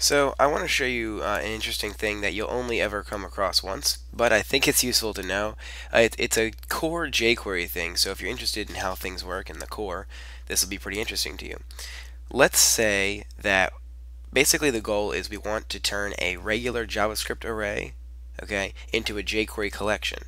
So I want to show you an interesting thing that you'll only ever come across once, but I think it's useful to know. It's a core jQuery thing, so if you're interested in how things work in the core, this will be pretty interesting to you. Let's say that basically the goal is we want to turn a regular JavaScript array, okay, into a jQuery collection.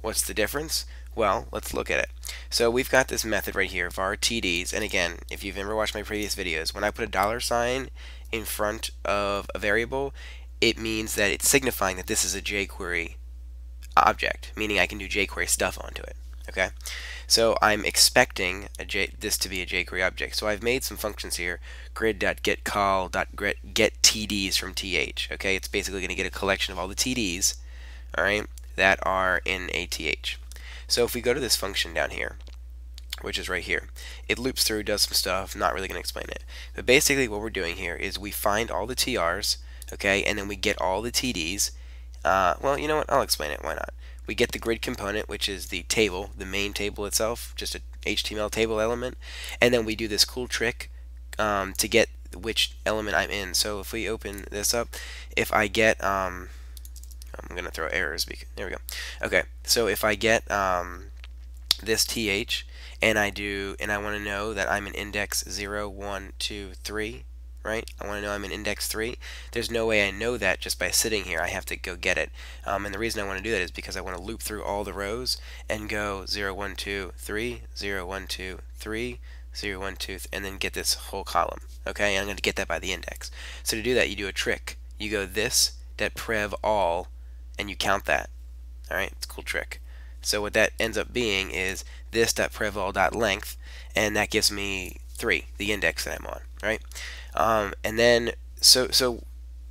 What's the difference? Well, let's look at it. So we've got this method right here, var TDs, and again, if you've ever watched my previous videos, when I put a $sign in front of a variable, it means that it's signifying that this is a jQuery object, meaning I can do jQuery stuff onto it. Okay, so I'm expecting this to be a jQuery object. So I've made some functions here, grid.getCall.getTDs from th. Okay, it's basically going to get a collection of all the TDs, all right, that are in a th. So if we go to this function down here, which is right here, it loops through, does some stuff, not really going to explain it. But basically what we're doing here is we find all the TRs, okay, and then we get all the TDs. Well, you know what, I'll explain it, why not? We get the grid component, which is the table, the main table itself, just an HTML table element, and then we do this cool trick to get which element I'm in. So if we open this up, if I get, I'm going to throw errors, because, there we go. Okay, so if I get this th, and I want to know that I'm in index 0, 1, 2, 3, right? I want to know I'm in index 3. There's no way I know that just by sitting here. I have to go get it. And the reason I want to do that is because I want to loop through all the rows and go 0, 1, 2, 3, 0, 1, 2, 3, 0, 1, 2, and then get this whole column. Okay, and I'm going to get that by the index. So to do that, you do a trick. You go this.prev all, and you count that. All right, it's a cool trick. So what that ends up being is this.prevall.length, and that gives me 3, the index that I'm on, right? And then, so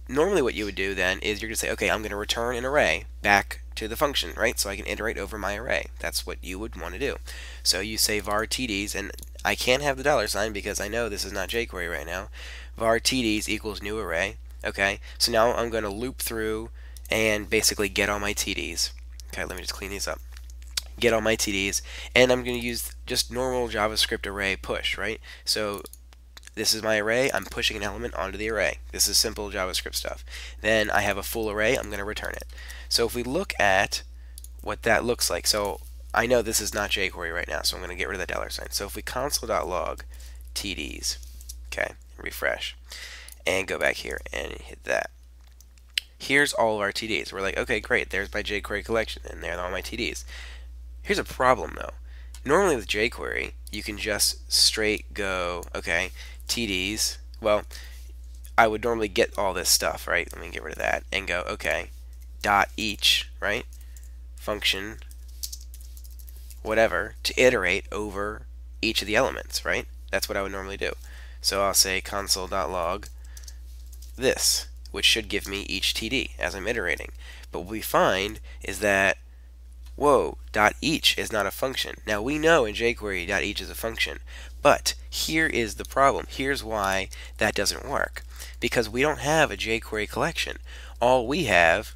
normally what you would do then is you're going to say, okay, I'm going to return an array back to the function, right? So I can iterate over my array. That's what you would want to do. So you say var TDs, and I can't have the $sign because I know this is not jQuery right now. Var TDs equals new array, okay? So now I'm going to loop through and basically get all my TDs. Okay, let me just clean these up. Get all my TDs, and I'm going to use just normal JavaScript array push, right? So this is my array, I'm pushing an element onto the array. This is simple JavaScript stuff. Then I have a full array, I'm going to return it. So if we look at what that looks like, so I know this is not jQuery right now, so I'm going to get rid of that $sign. So if we console.log TDs, okay, refresh, and go back here and hit that. Here's all of our TDs. We're like, okay, great, there's my jQuery collection, and there are all my TDs. Here's a problem though. Normally with jQuery, you can just straight go, okay, TDs. Well, I would normally get all this stuff, right? Let me get rid of that and go, okay, dot each, right? Function, whatever, to iterate over each of the elements, right? That's what I would normally do. So I'll say console.log this, which should give me each TD as I'm iterating. But what we find is that whoa, dot each is not a function. Now we know in jQuery dot each is a function, but here is the problem. Here's why that doesn't work, because we don't have a jQuery collection. All we have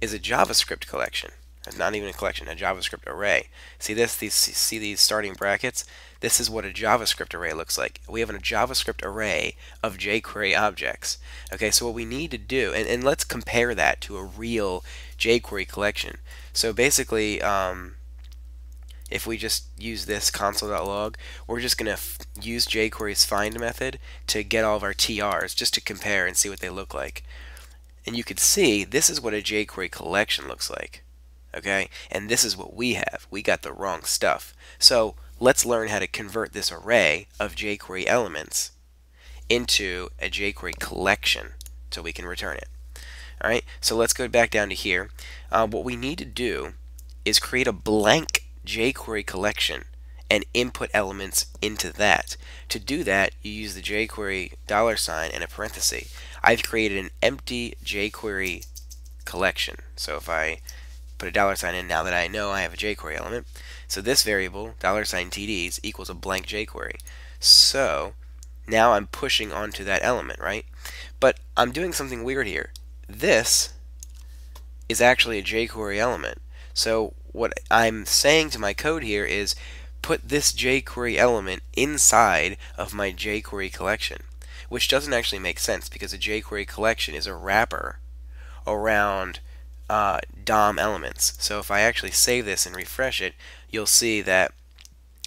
is a JavaScript collection. Not even a collection, a JavaScript array. See this? See these starting brackets? This is what a JavaScript array looks like. We have a JavaScript array of jQuery objects. Okay, so what we need to do, and let's compare that to a real jQuery collection. So basically, if we just use this console.log, we're just going to use jQuery's find method to get all of our TRs, just to compare and see what they look like. And you can see, this is what a jQuery collection looks like. Okay, and this is what we have. We got the wrong stuff. So let's learn how to convert this array of jQuery elements into a jQuery collection so we can return it. All right, so let's go back down to here. What we need to do is create a blank jQuery collection and input elements into that. To do that, you use the jQuery $sign and a parenthesis. I've created an empty jQuery collection. So if I put a $sign in, now that I know I have a jQuery element. So this variable, $sign TDs, equals a blank jQuery. So now I'm pushing onto that element, right? But I'm doing something weird here. This is actually a jQuery element. So what I'm saying to my code here is put this jQuery element inside of my jQuery collection. which doesn't actually make sense because a jQuery collection is a wrapper around DOM elements. So if I actually save this and refresh it, you'll see that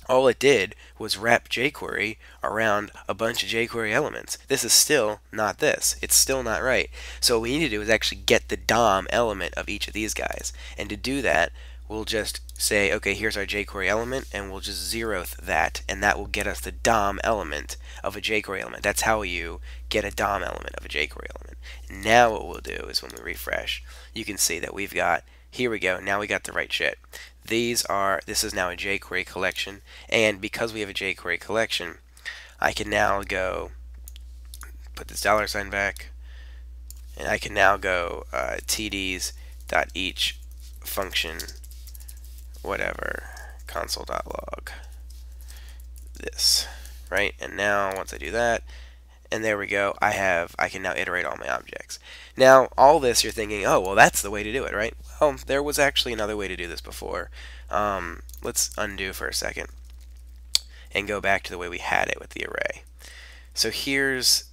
all it did was wrap jQuery around a bunch of jQuery elements. This is still not this. It's still not right. So what we need to do is actually get the DOM element of each of these guys. And to do that, we'll just say, okay, here's our jQuery element, and we'll just zeroth that, and that will get us the DOM element of a jQuery element. That's how you get a DOM element of a jQuery element. Now what we'll do is when we refresh, you can see that we've got, here we go, now we got the right shit. This is now a jQuery collection, and because we have a jQuery collection, I can now go put this dollar sign back, and I can now go TDs dot each function whatever console.log this, right? And now once I do that, and there we go, I can now iterate all my objects. Now all this, you're thinking, oh well, that's the way to do it, right? Well, there was actually another way to do this before. Let's undo for a second and go back to the way we had it with the array. So here's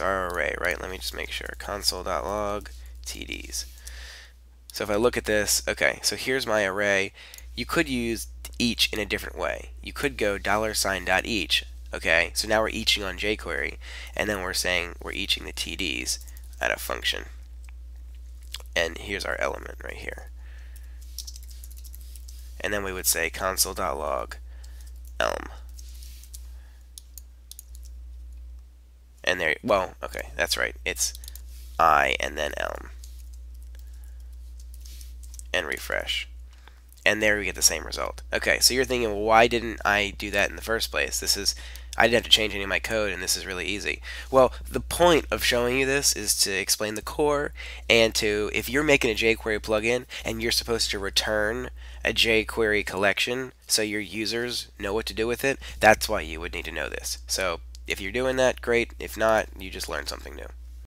our array, right? Let me just make sure, console.log TDs. So if I look at this, okay, so here's my array. You could use each in a different way. You could go $each, okay? So now we're eaching on jQuery, and then we're saying we're eaching the TDs at a function. And here's our element right here. And then we would say console.log elm. And there, well, okay, that's right. It's I and then elm. And refresh, and there we get the same result. Okay, so you're thinking, well, why didn't I do that in the first place? This is, I didn't have to change any of my code, and this is really easy. Well, the point of showing you this is to explain the core, and to, if you're making a jQuery plugin and you're supposed to return a jQuery collection so your users know what to do with it, that's why you would need to know this. So if you're doing that, great. If not, you just learned something new.